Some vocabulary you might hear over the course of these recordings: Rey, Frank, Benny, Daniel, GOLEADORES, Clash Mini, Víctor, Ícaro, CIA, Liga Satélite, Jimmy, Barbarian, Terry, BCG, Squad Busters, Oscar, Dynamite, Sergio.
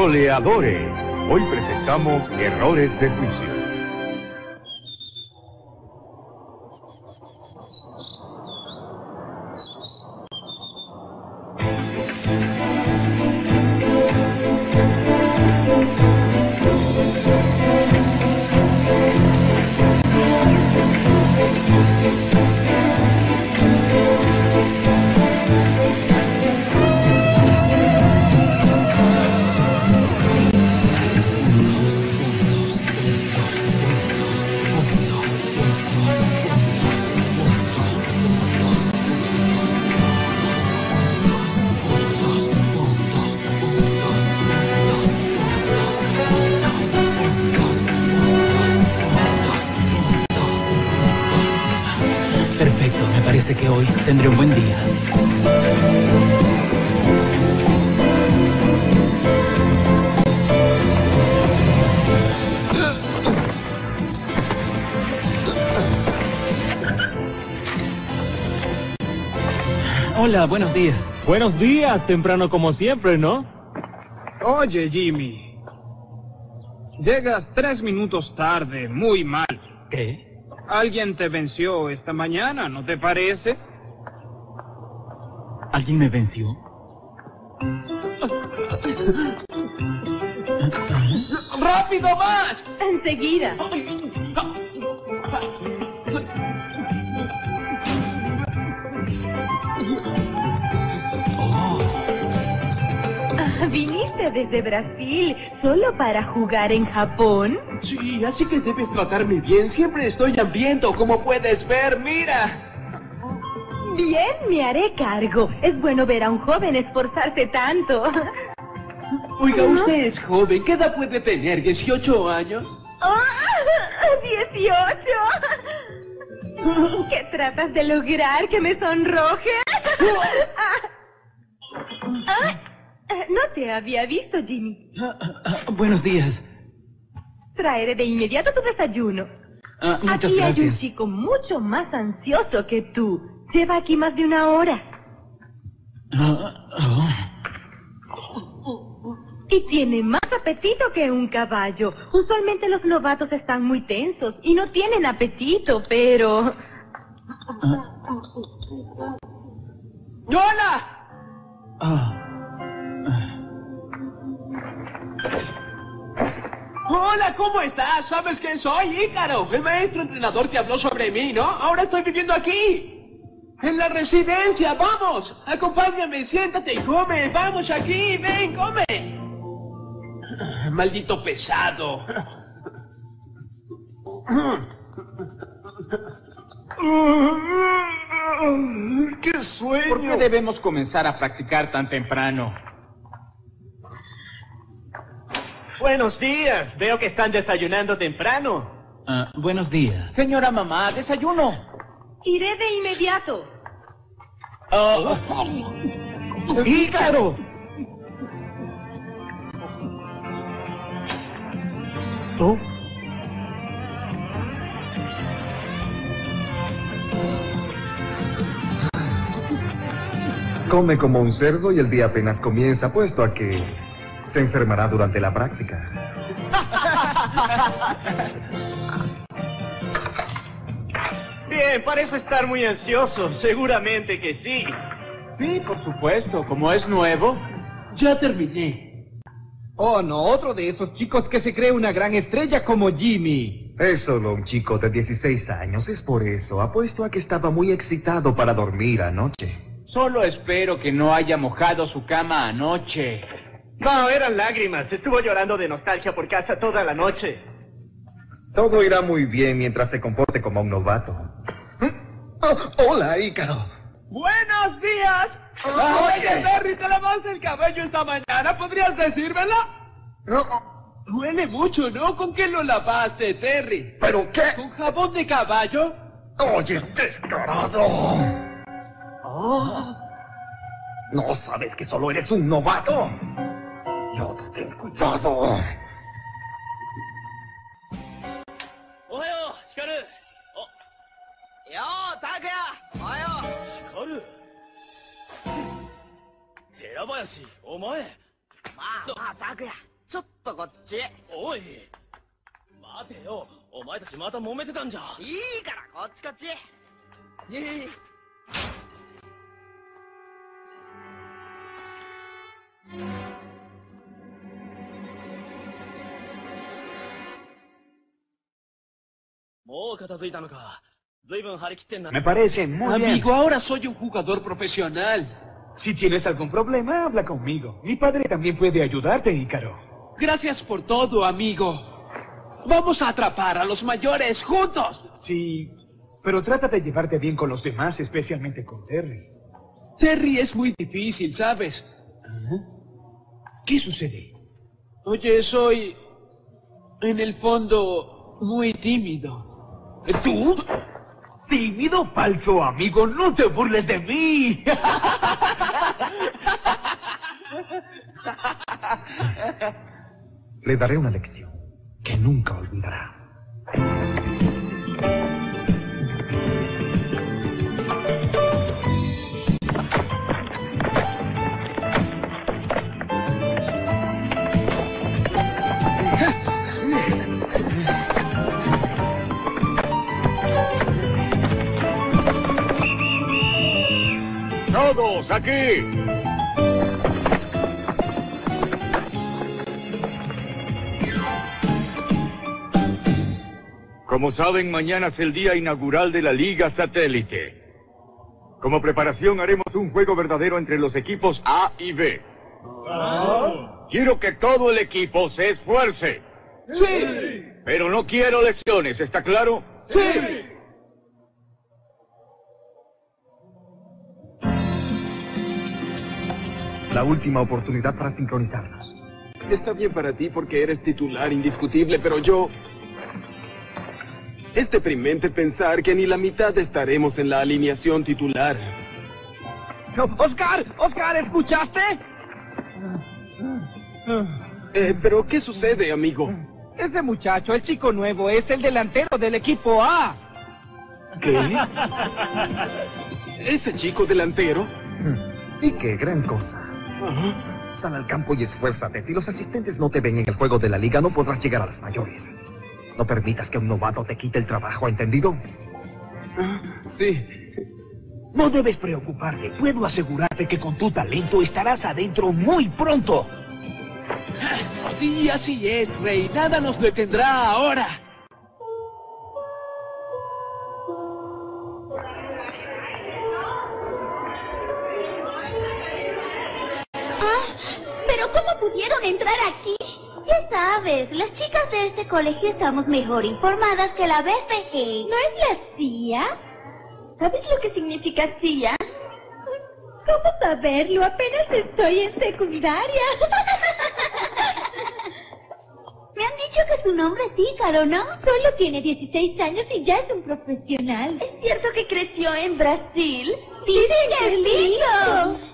Goleadores. Hoy presentamos errores de juicio. Tendré un buen día. Hola, buenos días. Buenos días, temprano como siempre, ¿no? Oye, Jimmy. Llegas 3 minutos tarde, muy mal. ¿Qué? Alguien te venció esta mañana, ¿no te parece? ¿Alguien me venció? ¡Rápido, vas! Enseguida. ¿Viniste desde Brasil solo para jugar en Japón? Sí, así que debes tratarme bien. Siempre estoy hambriento, como puedes ver. ¡Mira! Bien, me haré cargo. Es bueno ver a un joven esforzarse tanto. Oiga, usted es joven. ¿Qué edad puede tener? ¿18 años? ¡Oh! ¡18! ¿Qué tratas de lograr? ¿Que me sonroje? No te había visto, Jimmy. Buenos días. Traeré de inmediato tu desayuno. Aquí gracias. Hay un chico mucho más ansioso que tú. Lleva aquí más de 1 hora. Y tiene más apetito que un caballo. Usualmente los novatos están muy tensos y no tienen apetito, pero... ¡Hola! Hola, ¿cómo estás? ¿Sabes quién soy? Ícaro. El maestro entrenador te habló sobre mí, ¿no? Ahora estoy viviendo aquí. ¡En la residencia! ¡Vamos! ¡Acompáñame! ¡Siéntate y come! ¡Vamos aquí! ¡Ven, come! ¡Maldito pesado! ¡Qué sueño! ¿Por qué debemos comenzar a practicar tan temprano? ¡Buenos días! Veo que están desayunando temprano. Buenos días. Señora mamá, desayuno. Iré de inmediato. ¡Ícaro! ¿Tú? Come como un cerdo y el día apenas comienza, puesto a que se enfermará durante la práctica. Bien, parece estar muy ansioso. Seguramente que sí. Sí, por supuesto. Como es nuevo. Ya terminé. Oh, no. Otro de esos chicos que se cree una gran estrella como Jimmy. Es solo un chico de 16 años. Es por eso. Apuesto a que estaba muy excitado para dormir anoche. Solo espero que no haya mojado su cama anoche. No, eran lágrimas. Estuvo llorando de nostalgia por casa toda la noche. Todo irá muy bien mientras se comporte como un novato. Hola, Ícaro. ¡Buenos días! Oye, Terry, ¿te lavaste el cabello esta mañana? ¿Podrías decírmelo? Duele mucho, ¿no? ¿Con qué lo lavaste, Terry? ¿Pero qué? ¿Con jabón de caballo? Oye, descarado. ¿No sabes que solo eres un novato? Yo te tengo cuidado. ちょっとこっちへ。おい待てよ、お前たちまた揉めてたんじゃ。いいからこっちこっち。ええ。もう片付いたのか。随分張り切ってんだね。Me parece muy bien. Amigo, ahora soy un jugador profesional. Si tienes algún problema, habla conmigo. Mi padre también puede ayudarte, Ícaro. Gracias por todo, amigo. Vamos a atrapar a los mayores juntos. Sí, pero trata de llevarte bien con los demás, especialmente con Terry. Terry es muy difícil, ¿sabes? ¿Qué sucede? Oye, soy... en el fondo, muy tímido. ¿Tú? Tímido, falso amigo, no te burles de mí. Le daré una lección que nunca olvidará. ¡Todos aquí! Como saben, mañana es el día inaugural de la Liga Satélite. Como preparación haremos un juego verdadero entre los equipos A y B. ¿Ah? Quiero que todo el equipo se esfuerce. ¡Sí! Pero no quiero lesiones, ¿está claro? ¡Sí! La última oportunidad para sincronizarnos. Está bien para ti porque eres titular indiscutible, pero yo... Es deprimente pensar que ni la mitad estaremos en la alineación titular. ¡Oscar! ¡Oscar! ¿Escuchaste? ¿Pero qué sucede, amigo? Ese muchacho, el chico nuevo, es el delantero del equipo A. ¿Qué? ¿Ese chico delantero? Y qué gran cosa. Sal al campo y esfuérzate. Si los asistentes no te ven en el juego de la liga, no podrás llegar a las mayores. No permitas que un novato te quite el trabajo, ¿entendido? Sí. No debes preocuparte. Puedo asegurarte que con tu talento estarás adentro muy pronto. Sí, así es, Rey. Nada nos detendrá ahora. ¿Pudieron entrar aquí? Ya sabes, las chicas de este colegio estamos mejor informadas que la BCG. ¿No es la CIA? ¿Sabes lo que significa CIA? ¿Cómo saberlo? Apenas estoy en secundaria. Me han dicho que su nombre es Ícaro, ¿no? Solo tiene 16 años y ya es un profesional. ¿Es cierto que creció en Brasil? ¡Dicen que es lindo!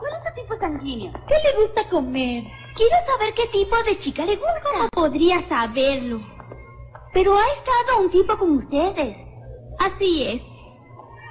¿Cuál es tu tipo sanguíneo? ¿Qué le gusta comer? Quiero saber qué tipo de chica le gusta. ¿Cómo podría saberlo? Pero ha estado un tipo con ustedes. Así es.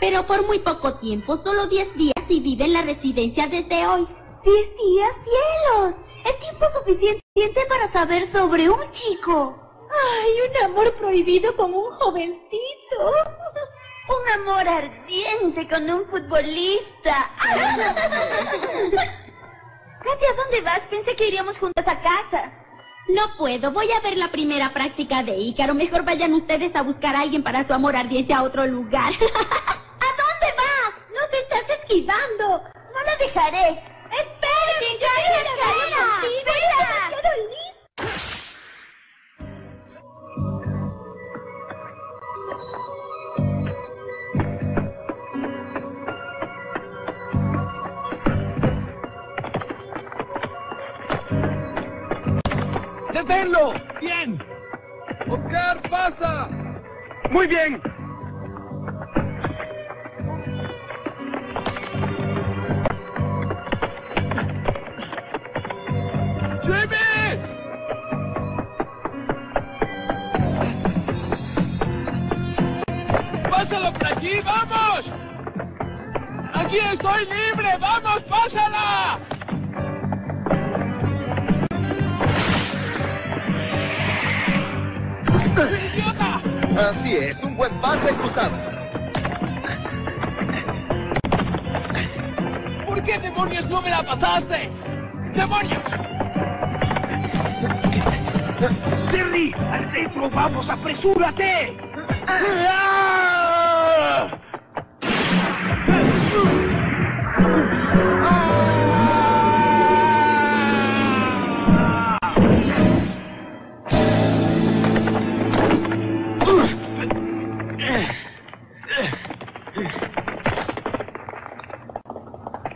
Pero por muy poco tiempo, solo 10 días y vive en la residencia desde hoy. ¿10 días? ¡Cielos! Es tiempo suficiente para saber sobre un chico. ¡Ay, un amor prohibido con un jovencito! Un amor ardiente con un futbolista. Katia, ¿a dónde vas? Pensé que iríamos juntas a casa. No puedo, voy a ver la primera práctica de Ícaro. Mejor vayan ustedes a buscar a alguien para su amor ardiente a otro lugar. ¿A dónde vas? ¡No te estás esquivando! ¡No la dejaré! ¡Esperen! ¡Yo estaré contigo! ¡Deténlo! ¡Bien! ¡Oscar, pasa! ¡Muy bien! ¡Jimmy! ¡Pásalo por aquí! ¡Vamos! ¡Aquí estoy libre! ¡Vamos, pásala! Así es, un buen pase cruzado. ¿Por qué demonios no me la pasaste? ¡Demonios! Terry, al centro, vamos, apresúrate.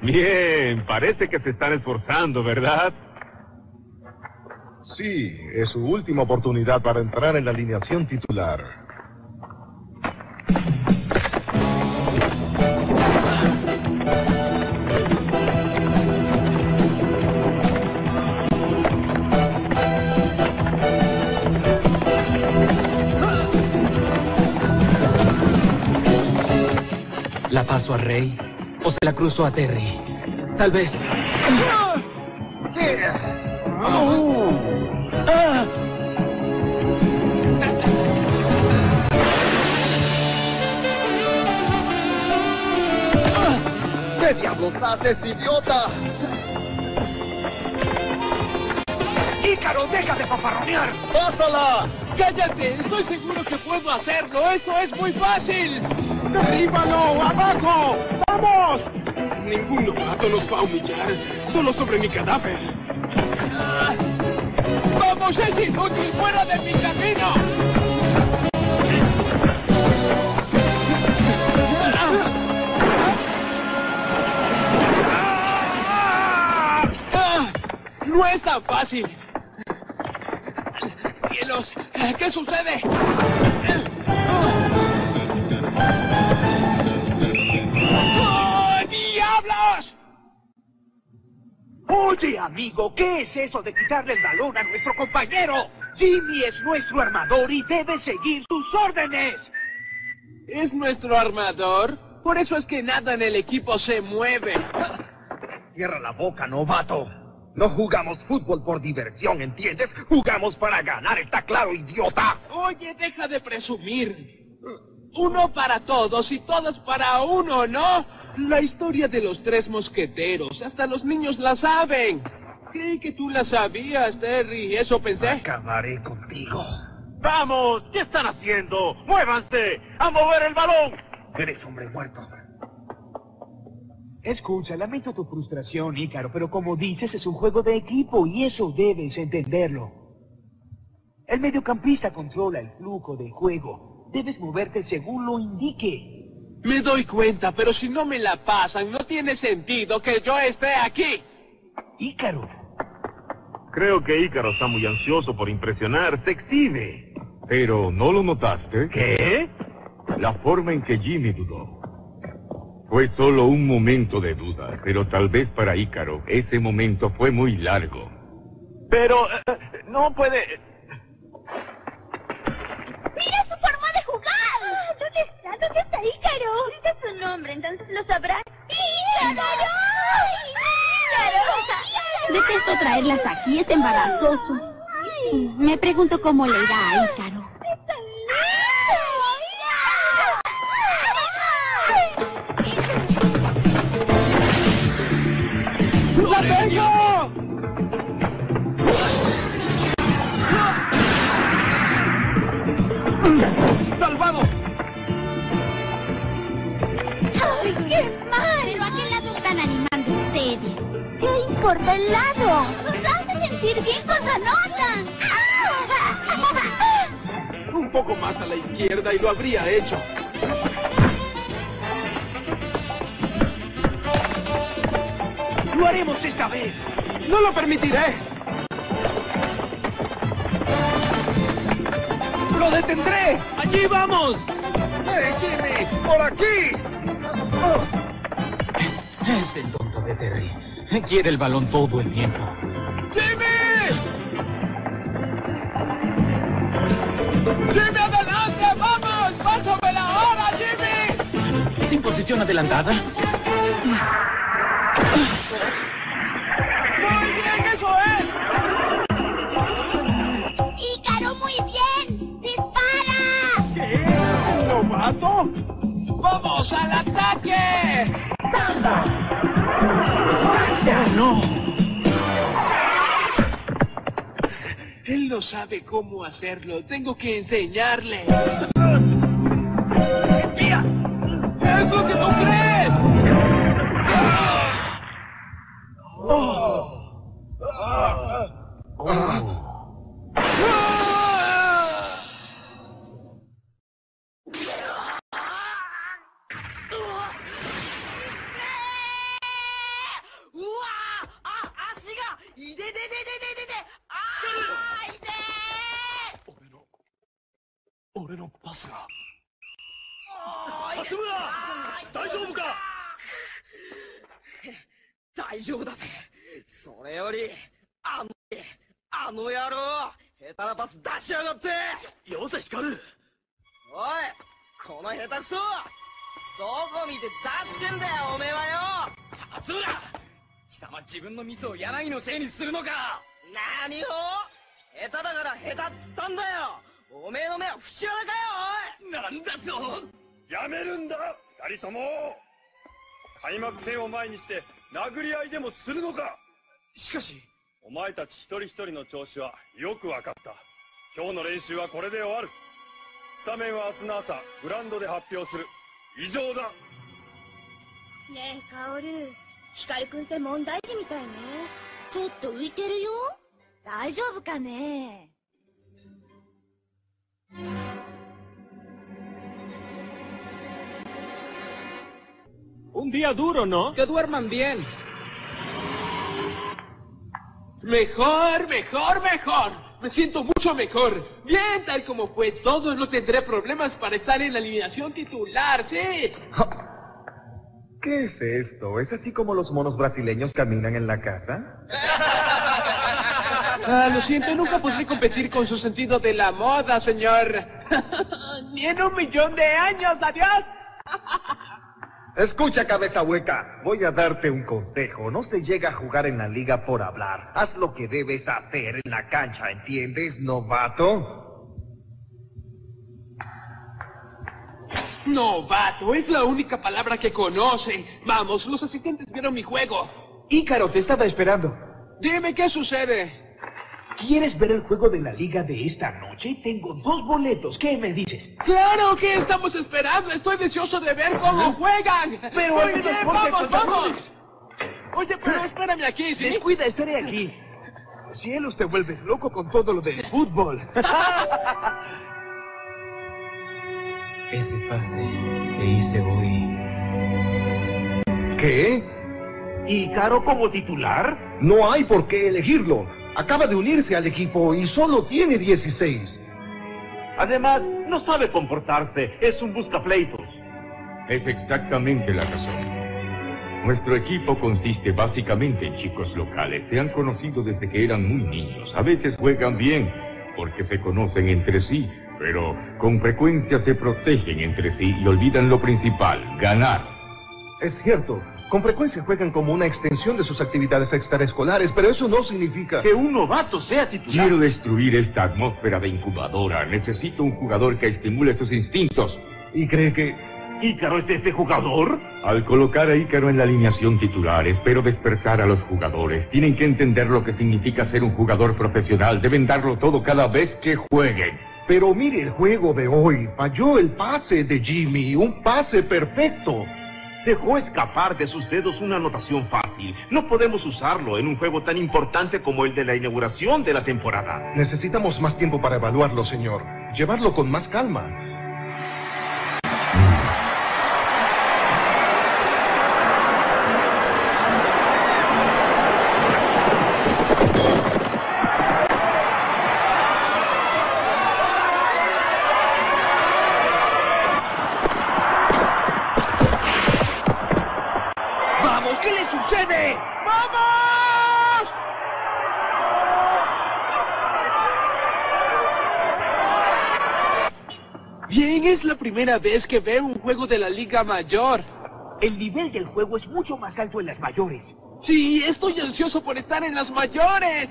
Bien, parece que se están esforzando, ¿verdad? Sí, es su última oportunidad para entrar en la alineación titular. ¿La paso a Rey o se la cruzo a Terry? Tal vez... ¿Qué diablos haces, idiota? Ícaro, deja de paparronear. ¡Pásala! ¡Cállate! Estoy seguro que puedo hacerlo. ¡Eso es muy fácil! ¡Derríbalo! ¡Abajo! ¡Vamos! Ningún novato nos va a humillar. Solo sobre mi cadáver. ¡Vamos, es inútil! ¡Fuera de mi camino! ¡No es tan fácil! ¡Cielos! ¿Qué sucede? ¡Oh, diablos! Oye, amigo, ¿qué es eso de quitarle el balón a nuestro compañero? Jimmy es nuestro armador y debe seguir sus órdenes. ¿Es nuestro armador? Por eso es que nada en el equipo se mueve. Cierra la boca, novato. No jugamos fútbol por diversión, ¿entiendes? ¡Jugamos para ganar! ¡Está claro, idiota! Oye, deja de presumir. Uno para todos y todos para uno, ¿no? La historia de los tres mosqueteros. Hasta los niños la saben. Creí que tú la sabías, Terry. Eso pensé. Acabaré contigo. ¡Vamos! ¿Qué están haciendo? ¡Muévanse! ¡A mover el balón! Eres hombre muerto. Escucha, lamento tu frustración, Ícaro, pero como dices, es un juego de equipo y eso debes entenderlo. El mediocampista controla el flujo del juego. Debes moverte según lo indique. Me doy cuenta, pero si no me la pasan, no tiene sentido que yo esté aquí. Ícaro. Creo que Ícaro está muy ansioso por impresionar, se exhibe. Pero ¿no lo notaste? ¿Qué? La forma en que Jimmy dudó. Fue solo un momento de duda, pero tal vez para Ícaro ese momento fue muy largo. Pero... no puede... ¡Mira su forma de jugar! Ah, ¿dónde está? ¿Dónde está Ícaro? Grita su nombre, entonces lo sabrás. ¡Ícaro! ¡Ícaro! Detesto traerlas aquí, es embarazoso. Ay. Me pregunto cómo le irá a Ícaro. ¡La tengo! ¡Salvado! ¡Ay, qué mal! ¿Pero a qué lado están animando ustedes? ¿Qué importa el lado? ¡Nos hace sentir bien cuando anotan! Un poco más a la izquierda y lo habría hecho. ¡Lo haremos esta vez! ¡No lo permitiré! ¡Lo detendré! ¡Allí vamos! Jimmy! ¡Por aquí! Oh. Es el tonto de Terry. Quiere el balón todo el tiempo. ¡Jimmy! ¡Jimmy, adelante! ¡Vamos! ¡Pásame la hora, Jimmy! ¿Sin posición adelantada? ¡Muy bien, eso es! ¡Ícaro, muy bien! ¡Dispara! ¿Qué? ¡Todos al ataque! ¡Tanda! ¡Ya no! Él no sabe cómo hacerlo. Tengo que enseñarle. ¡Mira! ¡Es lo que tú crees! ¡Oh! ¡Oh! Un día duro, ¿no? Que duerman bien. Mejor, mejor, mejor. Me siento mucho mejor. Bien, tal como fue todo, no tendré problemas para estar en la alineación titular, ¿sí? ¿Qué es esto? ¿Es así como los monos brasileños caminan en la casa? Ah, lo siento, nunca podré competir con su sentido de la moda, señor. Ni en 1,000,000 de años, adiós. Escucha, cabeza hueca, voy a darte un consejo. No se llega a jugar en la liga por hablar. Haz lo que debes hacer en la cancha, ¿entiendes, novato? Novato, es la única palabra que conoce. Vamos, los asistentes vieron mi juego. Ícaro, te estaba esperando. Dime, ¿qué sucede? ¿Quieres ver el juego de la liga de esta noche? Tengo 2 boletos, ¿qué me dices? ¡Claro! ¿Qué estamos esperando? Estoy deseoso de ver cómo juegan. Pero muy bien, vamos, vamos. Oye, pero espérame aquí, ¿sí? Descuida, estaré aquí. Cielos, te vuelves loco con todo lo del fútbol. Ese pase que hice hoy... ¿Qué? ¿Ícaro como titular? No hay por qué elegirlo. Acaba de unirse al equipo y solo tiene 16. Además, no sabe comportarse. Es un buscapleitos. Es exactamente la razón. Nuestro equipo consiste básicamente en chicos locales. Se han conocido desde que eran muy niños. A veces juegan bien porque se conocen entre sí, pero con frecuencia se protegen entre sí y olvidan lo principal, ganar. Es cierto. Con frecuencia juegan como una extensión de sus actividades extraescolares, pero eso no significa... que un novato sea titular. Quiero destruir esta atmósfera de incubadora. Necesito un jugador que estimule sus instintos. ¿Y cree que Ícaro es este jugador? Al colocar a Ícaro en la alineación titular, espero despertar a los jugadores. Tienen que entender lo que significa ser un jugador profesional. Deben darlo todo cada vez que jueguen. Pero mire el juego de hoy. Falló el pase de Jimmy. Un pase perfecto. Dejó escapar de sus dedos una anotación fácil. No podemos usarlo en un juego tan importante como el de la inauguración de la temporada. Necesitamos más tiempo para evaluarlo, señor. Llevarlo con más calma. Primera vez que veo un juego de la Liga Mayor. El nivel del juego es mucho más alto en las mayores. Sí, estoy ansioso por estar en las mayores.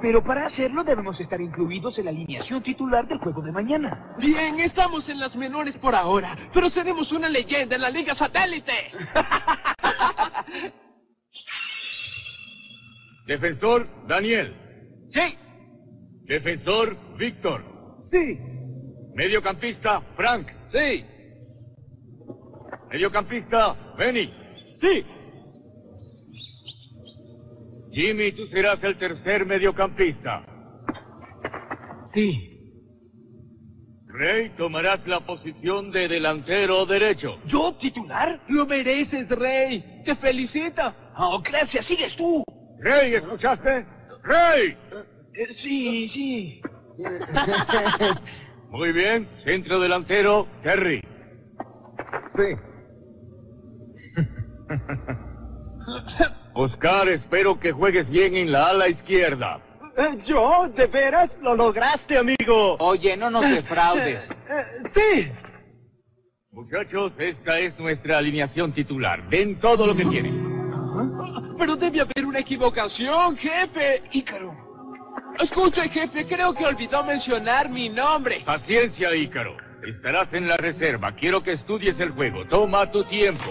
Pero para hacerlo debemos estar incluidos en la alineación titular del juego de mañana. Bien, estamos en las menores por ahora, pero seremos una leyenda en la Liga Satélite. Defensor Daniel. Sí. Defensor Víctor. Sí. Mediocampista Frank. Sí. Mediocampista Benny. Sí. Jimmy, tú serás el tercer mediocampista. Sí. Rey, tomarás la posición de delantero derecho. ¿Yo, titular? Lo mereces, Rey. Te felicito. Oh, gracias. Sigues tú. Rey, ¿escuchaste? ¡Rey! Sí, sí. Muy bien. Centro delantero, Terry. Sí. Oscar, espero que juegues bien en la ala izquierda. ¿Yo? ¿De veras? Lo lograste, amigo. Oye, no nos defraudes. Sí. Muchachos, esta es nuestra alineación titular. Den todo lo que tienen. Pero debe haber una equivocación, jefe. Ícaro. Escucha, jefe, creo que olvidó mencionar mi nombre. Paciencia, Ícaro. Estarás en la reserva. Quiero que estudies el juego. Toma tu tiempo.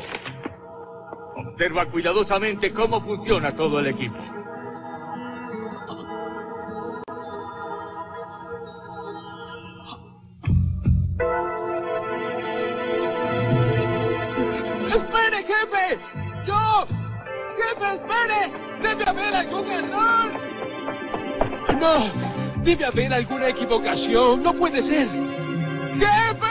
Observa cuidadosamente cómo funciona todo el equipo. ¡Espere, jefe! ¡Yo! ¡Jefe, espere! ¡Debe haber algún error! ¡No! ¡Debe haber alguna equivocación! ¡No puede ser! ¡Jefe!